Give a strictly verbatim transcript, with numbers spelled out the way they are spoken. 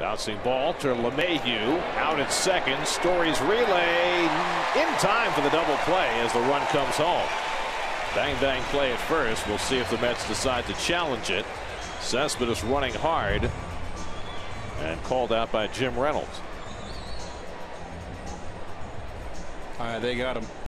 Bouncing ball to LeMahieu, out at second. Story's relay in time for the double play as the run comes home. Bang bang play at first. We'll see if the Mets decide to challenge it. Cespedes running hard and called out by Jim Reynolds. All right, they got him.